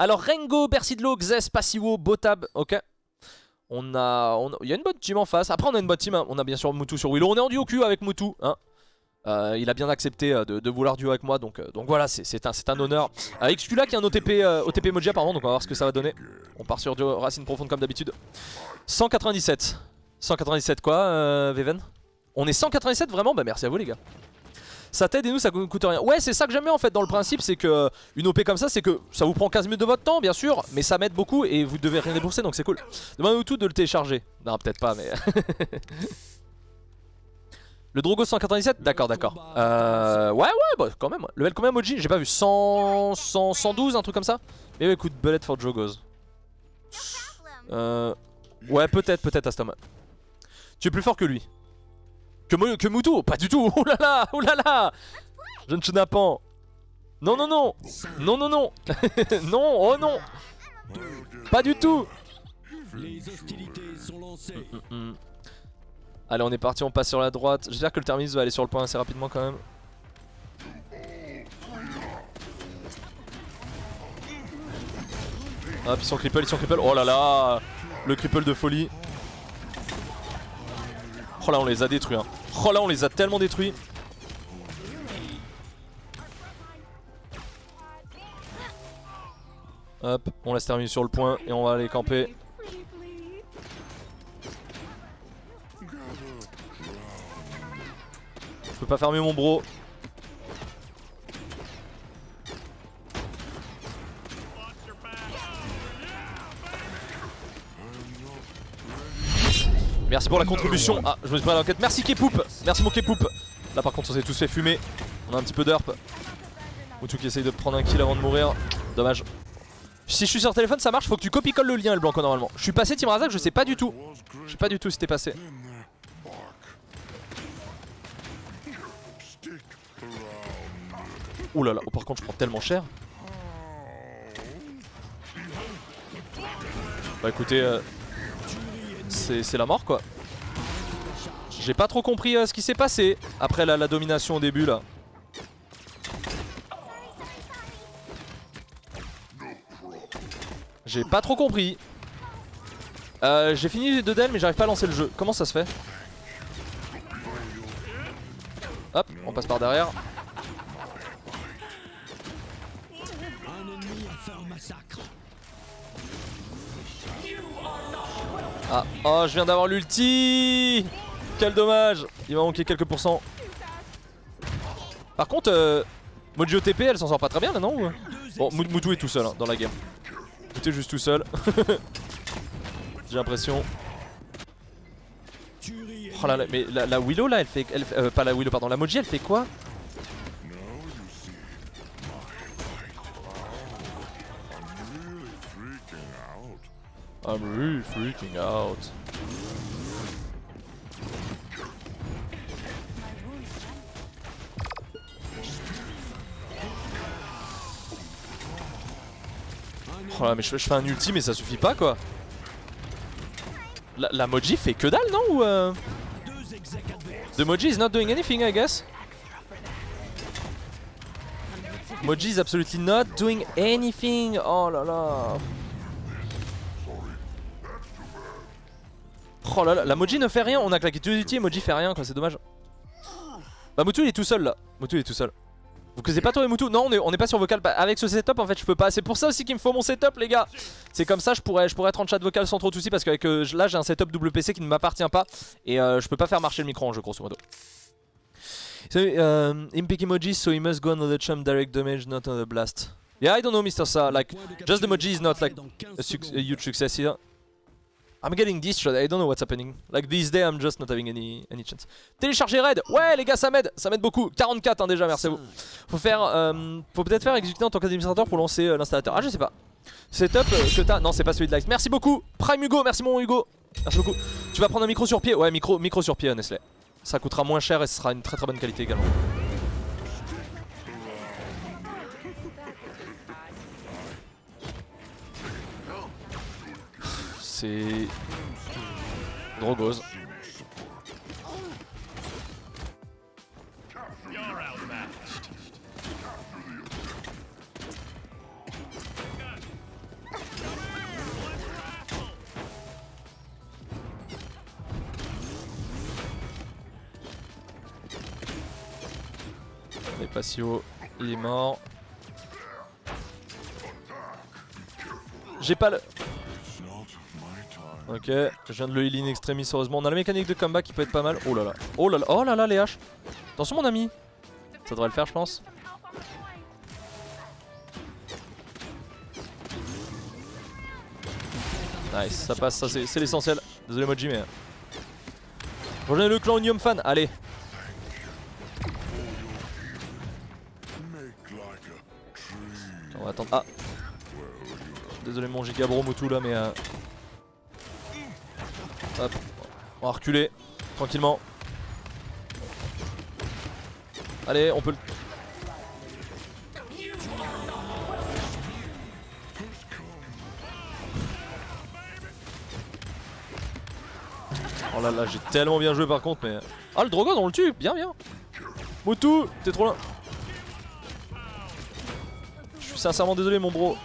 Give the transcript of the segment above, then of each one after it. Alors Rengo, Bersidlo, Xes, Passivo, Botab, ok. Il y a une bonne team en face. Après on a une bonne team, hein. On a bien sûr Mutu sur Willo. On est en duo Q avec Mutu, hein. Il a bien accepté de vouloir duo avec moi. Donc voilà, c'est un honneur. XQLA qui a un OTP emoji apparemment, donc on va voir ce que ça va donner. On part sur duo Racine Profonde comme d'habitude. 197. 197 quoi, Veven? On est 197 vraiment? Bah merci à vous les gars. Ça t'aide et nous ça coûte rien. Ouais, c'est ça que j'aime bien en fait dans le principe, c'est que une OP comme ça, c'est que ça vous prend 15 minutes de votre temps bien sûr, mais ça m'aide beaucoup et vous devez rien débourser, donc c'est cool. Demandez-nous tout de le télécharger. Non, peut-être pas, mais... Le Drogoz 197, d'accord. Ouais, bah quand même. Le L combien emoji? J'ai pas vu. 112, un truc comme ça. Mais ouais, écoute, Bullet for Drogoz. Ouais, peut-être Astom. Tu es plus fort que lui. Que Mutu? Pas du tout. Oulala. Jeune chenapan. Non. Non, oh non. Pas du tout. Les hostilités sont lancées. Allez, on est parti, on passe sur la droite. J'espère que le Terminus va aller sur le point assez rapidement quand même. Hop, ils sont cripple. Oh là là. Le cripple de folie. Oh là on les a détruits, hein. Oh là on les a tellement détruits. Hop, on laisse terminer sur le point et on va aller camper. Je peux pas fermer mon bro. Merci pour la contribution. Ah, je me suis pris à l'enquête. Merci Kepoop. Merci mon Kepoop. Là par contre on s'est tous fait fumer. On a un petit peu d'herp. Mutu qui essaye de prendre un kill avant de mourir. Dommage. Si je suis sur téléphone ça marche, faut que tu copie-colle le lien le blanco normalement. Je suis passé Tim Razak, je sais pas du tout. Je sais pas du tout si t'es passé. Ouh là là, oh, par contre je prends tellement cher. Bah écoutez... C'est la mort quoi. J'ai pas trop compris ce qui s'est passé après la domination au début là. J'ai pas trop compris. J'ai fini les 2 DL mais j'arrive pas à lancer le jeu. Comment ça se fait? Hop, on passe par derrière. Ah, oh, je viens d'avoir l'ulti. Quel dommage. Il m'a manqué quelques pourcents. Par contre, Moji OTP, elle s'en sort pas très bien là, non? Bon, Mutu est tout seul hein, dans la game. Mutu est juste tout seul. J'ai l'impression. Oh là là, mais la Willo là, elle fait... pas la Willo, pardon, la Moji, elle fait quoi? I'm really freaking out. Oh là, mais je fais un ulti, mais ça suffit pas quoi. La Moji fait que dalle, non? Ou The Moji is not doing anything, I guess. Moji is absolutely not doing anything. Oh là là. Oh là là, la Moji ne fait rien, on a claqué tout l'ulti et Moji fait rien quoi, c'est dommage. Bah Mutu il est tout seul là, Mutu il est tout seul. Vous connaissez pas toi et Mutu? Non, on est pas sur vocal, avec ce setup en fait je peux pas, c'est pour ça aussi qu'il me faut mon setup les gars. C'est comme ça je pourrais être en chat vocal sans trop de soucis parce que là j'ai un setup WPC qui ne m'appartient pas. Et je peux pas faire marcher le micro en jeu grosso modo. So, Impic emoji, so he must go on the chum direct damage, not on the blast. Yeah, I don't know Mr. Sa, like, just the emoji is not like a huge success here. I'm getting distraught, I don't know what's happening. Like these days I'm just not having any chance. Télécharger Raid, ouais les gars ça m'aide beaucoup. 44 hein, déjà, merci à vous. Faut peut-être faire exécuter en tant qu'administrateur pour lancer l'installateur. Ah je sais pas. Setup que t'as, non c'est pas celui de Likes. Merci beaucoup, Prime Hugo, merci mon Hugo. Merci beaucoup. Tu vas prendre un micro sur pied, ouais micro sur pied Nestlé. Ça coûtera moins cher et ce sera une très bonne qualité également. C'est Drogoz. Mais Passivo, il est mort. J'ai pas le... Ok, je viens de le heal in extremis, heureusement. On a la mécanique de comeback qui peut être pas mal. Oh là là, oh là là, oh là là, les haches. Attention mon ami. Ça devrait le faire je pense. Nice, ça passe, ça c'est l'essentiel. Désolé Moji mais... Rejoignez le clan Unium fan, allez. On va attendre, ah. Désolé mon gigabro Mutu là mais... Hop, on va reculer, tranquillement. Allez, on peut le... Oh là là, j'ai tellement bien joué par contre, mais... Ah, le Drogoz, on le tue, bien, bien. Mutu, t'es trop loin. Je suis sincèrement désolé, mon bro.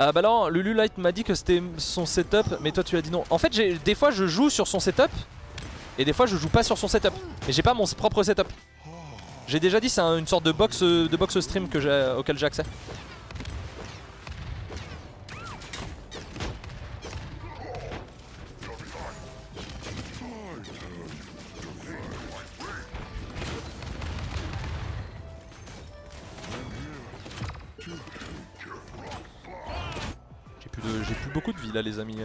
Ah bah non, Lululite m'a dit que c'était son setup, mais toi tu as dit non. En fait, des fois je joue sur son setup, et des fois je joue pas sur son setup. Mais j'ai pas mon propre setup. J'ai déjà dit, c'est une sorte de box stream que auquel j'ai accès. J'ai plus beaucoup de vie là les amis.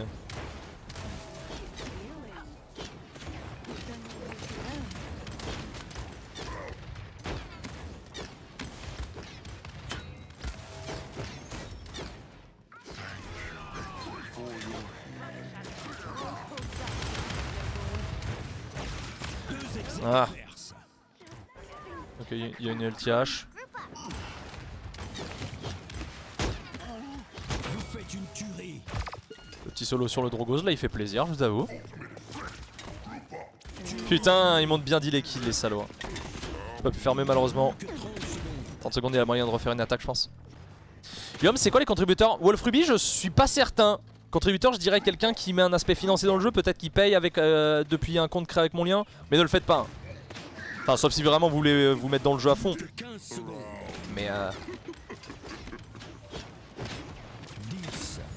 Ah. Ok, il y a une LTH. Petit solo sur le Drogoz, là il fait plaisir, je vous avoue. Putain, ils montent bien deal les kills, les salauds. J'ai pas pu fermer malheureusement. 30 secondes, il y a moyen de refaire une attaque, je pense. Yom, c'est quoi les contributeurs? Wolf Ruby, je suis pas certain. Contributeur, je dirais quelqu'un qui met un aspect financier dans le jeu, peut-être qu'il paye avec, depuis un compte créé avec mon lien, mais ne le faites pas. Enfin, sauf si vraiment vous voulez vous mettre dans le jeu à fond. Mais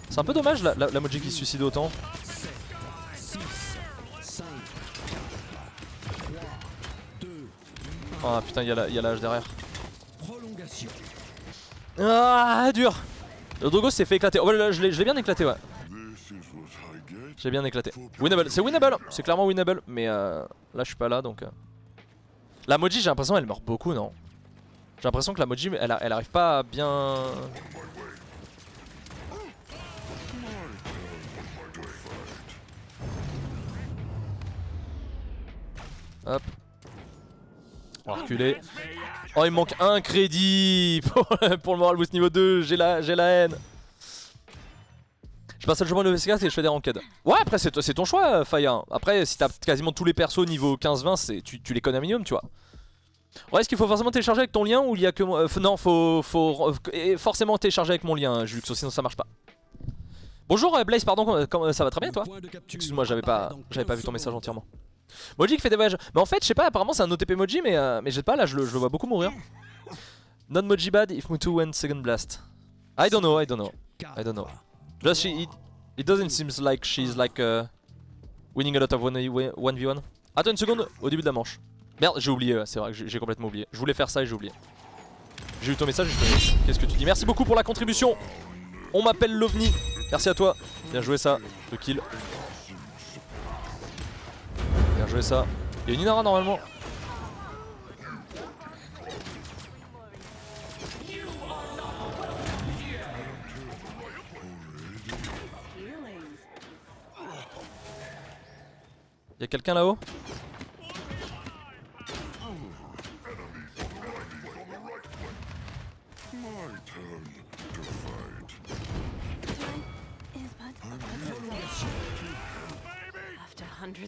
c'est un peu dommage la Moji qui se suicide autant. Ah putain, il y a l'âge derrière. Ah, dur. Le Drogoz s'est fait éclater. Oh là, je l'ai bien éclaté, ouais. J'ai bien éclaté. Winnable, c'est winnable. C'est clairement winnable. Mais là, je suis pas là donc. La Moji, j'ai l'impression, elle meurt beaucoup, non? J'ai l'impression que la Moji, elle arrive pas à bien. Hop. On va reculer. Oh, il me manque un crédit pour le moral boost niveau 2. J'ai la haine. Je passe le jeu de VC4 et je fais des ranked. Ouais, après c'est ton choix, Faya. Après, si t'as quasiment tous les persos niveau 15-20, tu les connais un minimum, tu vois. Ouais, est-ce qu'il faut forcément télécharger avec ton lien ou il y a que mon... non, faut forcément télécharger avec mon lien, Julux, sinon ça marche pas. Bonjour Blaze, pardon, ça va très bien toi? Excuse-moi, j'avais pas vu ton message entièrement. Moji qui fait des voyages. Mais en fait, je sais pas, apparemment c'est un OTP Moji, mais je sais pas, là je le vois beaucoup mourir. Non Moji bad if Mutu went second blast. I don't know. Just it doesn't seem like she's like winning a lot of 1v1. Attends une seconde, au début de la manche. Merde, j'ai oublié, c'est vrai que j'ai complètement oublié. Je voulais faire ça et j'ai oublié. J'ai eu ton message, qu'est-ce que tu dis? Merci beaucoup pour la contribution. On m'appelle l'OVNI. Merci à toi. Bien joué ça, le kill. Jouer ça. Il y a une Inara normalement. Il y a quelqu'un là-haut?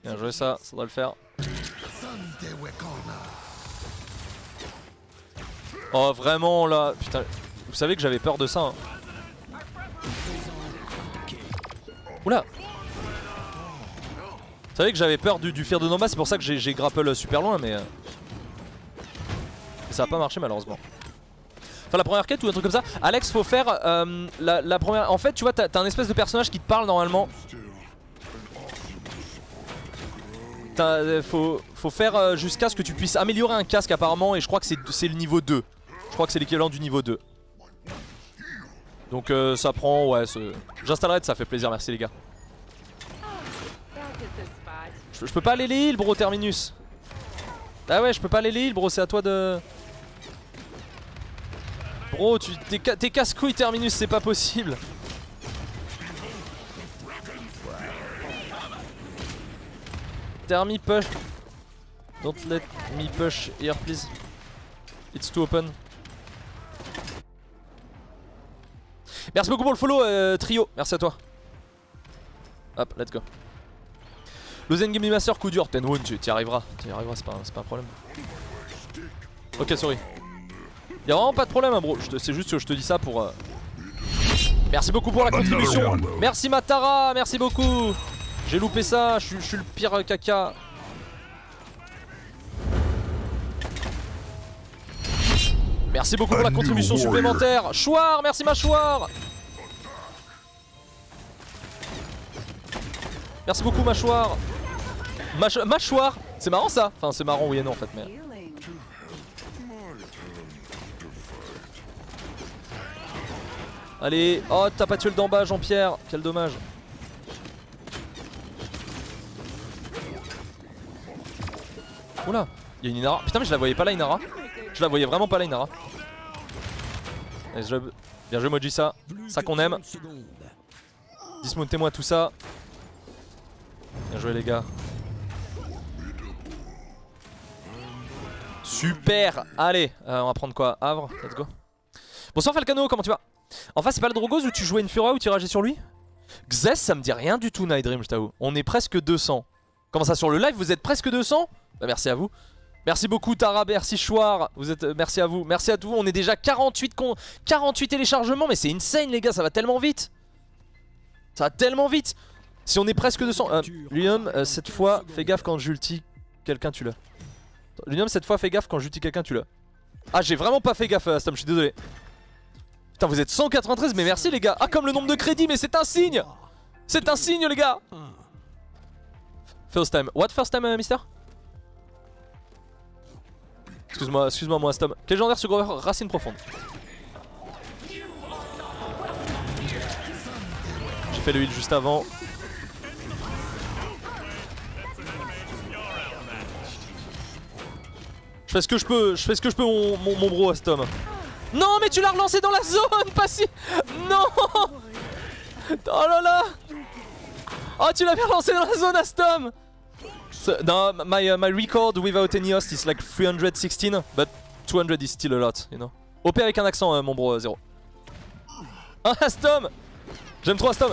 Bien joué ça, ça doit le faire. Oh vraiment là, putain, vous savez que j'avais peur de ça hein. Oula. C'est vrai que j'avais peur du Fear de Noma, c'est pour ça que j'ai grapple super loin, mais ça a pas marché malheureusement. Enfin la première quête ou un truc comme ça. Alex, faut faire la première... En fait tu vois, t'as un espèce de personnage qui te parle normalement. Faut faire jusqu'à ce que tu puisses améliorer un casque apparemment, et je crois que c'est le niveau 2. Je crois que c'est l'équivalent du niveau 2. Donc ça prend... ouais, j'installerai, ça fait plaisir, merci les gars. Je peux pas aller les heal bro, Terminus. Ah ouais, je peux pas aller les heal bro, c'est à toi de... Bro, t'es casse-couille Terminus, c'est pas possible. Termi push. Don't let me push here please. It's too open. Merci beaucoup pour le follow Trio, merci à toi. Hop, let's go. Le Zen Game du Master, coup dur, Tenwoon, t'y arriveras, c'est pas un problème. Ok, sorry. Y'a vraiment pas de problème hein, bro, c'est juste que je te dis ça pour... Merci beaucoup pour la contribution. Merci Matara, merci beaucoup. J'ai loupé ça, je suis le pire caca. Merci beaucoup pour la contribution supplémentaire. Chouard, merci Mâchoire. Merci beaucoup Mâchoire. Mâchoire, c'est marrant ça. Enfin c'est marrant oui et non en fait mais... Allez, oh t'as pas tué le d'en bas Jean-Pierre, quel dommage. Oula, il y a une Inara, putain mais je la voyais pas là Inara. Je la voyais vraiment pas là Inara. Allez, bien joué Moji, ça qu'on aime. Dismountez-moi tout ça. Bien joué les gars. Super, allez, on va prendre quoi, Havre, let's go. Bonsoir Falcano, comment tu vas? En face, c'est pas le Drogoz où tu jouais une Fura ou tu rageais sur lui? Xes, ça me dit rien du tout, Night Dream, je t'avoue. On est presque 200. Comment ça, sur le live, vous êtes presque 200? Bah, merci à vous. Merci beaucoup, Tara, merci Chouard. Merci à vous. Merci à tous. On est déjà 48 téléchargements, mais c'est insane, les gars, ça va tellement vite. Ça va tellement vite. Si on est presque 200. Unium, cette fois, fais gaffe quand j'ulti quelqu'un, tu l'as. Unium, cette fois, fais gaffe quand j'ulti quelqu'un, tu l'as. Ah, j'ai vraiment pas fait gaffe, Astom, je suis désolé. Putain vous êtes 193 mais merci les gars. Ah comme le nombre de crédits mais c'est un signe. C'est un signe les gars. First time. What first time mister? Excuse-moi moi Astom. Légendaire ce Grover, Racine Profonde. J'ai fait le heal juste avant. Je fais ce que je peux, mon bro Astom. Non mais tu l'as relancé dans la zone, pas si... Non. Oh là là. Oh tu l'as relancé dans la zone Astom. So, no, my record without any host is like 316, but 200 is still a lot, you know. OP avec un accent mon bro, zéro. Un Astom. J'aime trop Astom.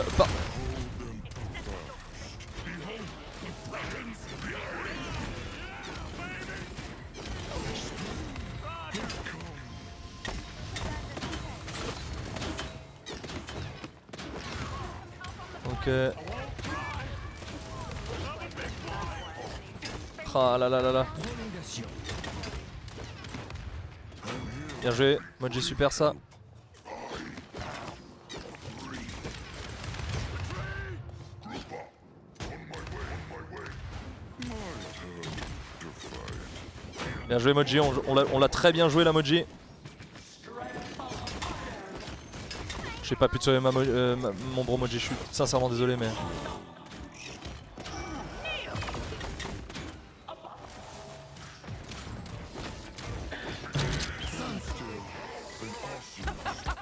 Ah là là là là. Bien joué, moi j'ai super ça. Bien joué Moji, on l'a très bien joué la Moji. J'ai pas pu te sauver mon bro Moji, je suis sincèrement désolé mais...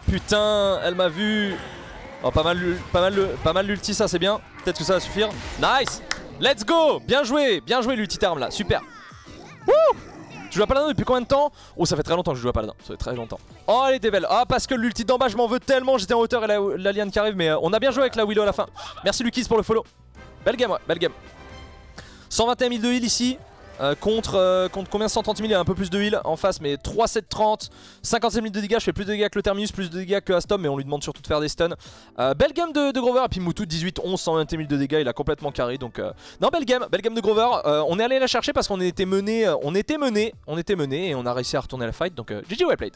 Putain, elle m'a vu. Oh, pas mal l'ulti ça, c'est bien. Peut-être que ça va suffire. Nice. Let's go. Bien joué l'ulti terme là, super. Wouh. Tu joues à Paladin depuis combien de temps? Oh ça fait très longtemps que je joue à Paladin, ça fait très longtemps. Oh elle était belle, ah parce que l'ulti d'en bas je m'en veux tellement, j'étais en hauteur et la liane qui arrive mais on a bien joué avec la Willo à la fin. Merci Lucas pour le follow. Belle game ouais, belle game. 121 000 de heal ici, Contre combien 130 000, il y a un peu plus de heal en face, mais 3-7-30, 57 000 de dégâts, je fais plus de dégâts que le Terminus, plus de dégâts que Astom, mais on lui demande surtout de faire des stuns. Belle game de Grover, et puis Mutu 18-11, 121 000 de dégâts, il a complètement carré, donc non, belle game de Grover, on est allé la chercher parce qu'on était mené, et on a réussi à retourner la fight, donc GG well played.